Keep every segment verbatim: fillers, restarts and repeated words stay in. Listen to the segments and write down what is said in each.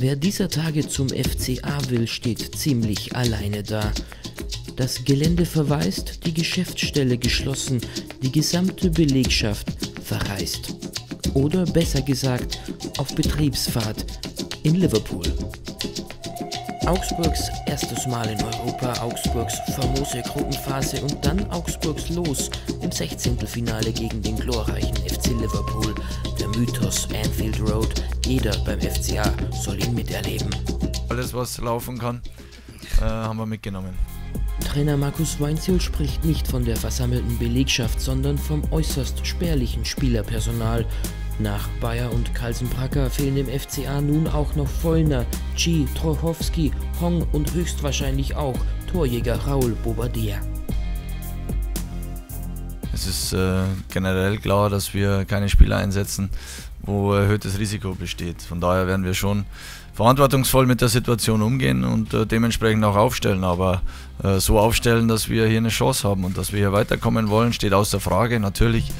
Wer dieser Tage zum F C A will, steht ziemlich alleine da. Das Gelände verwaist, die Geschäftsstelle geschlossen, die gesamte Belegschaft verreist. Oder besser gesagt, auf Betriebsfahrt in Liverpool. Augsburgs erstes Mal in Europa, Augsburgs famose Gruppenphase und dann Augsburgs Los im sechzehntelfinale gegen den glorreichen F C Liverpool. Der Mythos Anfield Road, jeder beim F C A soll ihn miterleben. Alles, was laufen kann, äh, haben wir mitgenommen. Trainer Markus Weinzierl spricht nicht von der versammelten Belegschaft, sondern vom äußerst spärlichen Spielerpersonal. Nach Bayer und Kalsenbracker fehlen dem F C A nun auch noch Vollner, G, Trochowski, Hong und höchstwahrscheinlich auch Torjäger Raul Bobadilla. Es ist äh, generell klar, dass wir keine Spieler einsetzen, wo erhöhtes Risiko besteht. Von daher werden wir schon verantwortungsvoll mit der Situation umgehen und äh, dementsprechend auch aufstellen, aber äh, so aufstellen, dass wir hier eine Chance haben und dass wir hier weiterkommen wollen, steht außer Frage, natürlich.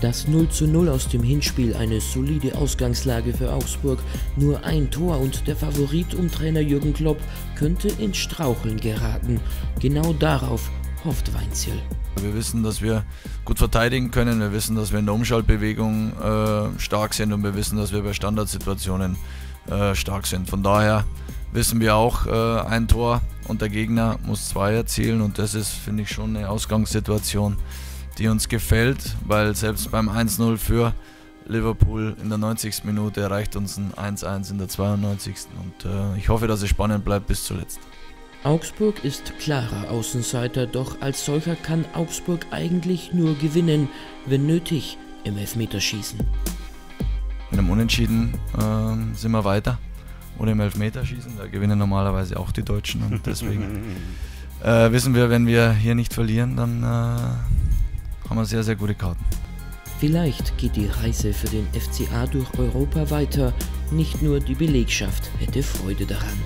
Das null zu null aus dem Hinspiel, eine solide Ausgangslage für Augsburg, nur ein Tor und der Favorit um Trainer Jürgen Klopp könnte ins Straucheln geraten. Genau darauf hofft Weinzierl. Wir wissen, dass wir gut verteidigen können, wir wissen, dass wir in der Umschaltbewegung äh, stark sind und wir wissen, dass wir bei Standardsituationen äh, stark sind. Von daher wissen wir auch, äh, ein Tor und der Gegner muss zwei erzielen und das ist, finde ich, schon eine Ausgangssituation, die uns gefällt, weil selbst beim eins null für Liverpool in der neunzigsten Minute erreicht uns ein eins eins in der zweiundneunzigsten und äh, ich hoffe, dass es spannend bleibt bis zuletzt. Augsburg ist klarer Außenseiter, doch als solcher kann Augsburg eigentlich nur gewinnen, wenn nötig im Elfmeterschießen. In einem Unentschieden äh, sind wir weiter oder im Elfmeterschießen, da gewinnen normalerweise auch die Deutschen und deswegen äh, wissen wir, wenn wir hier nicht verlieren, dann äh, haben wir sehr, sehr gute Karten. Vielleicht geht die Reise für den F C A durch Europa weiter. Nicht nur die Belegschaft hätte Freude daran.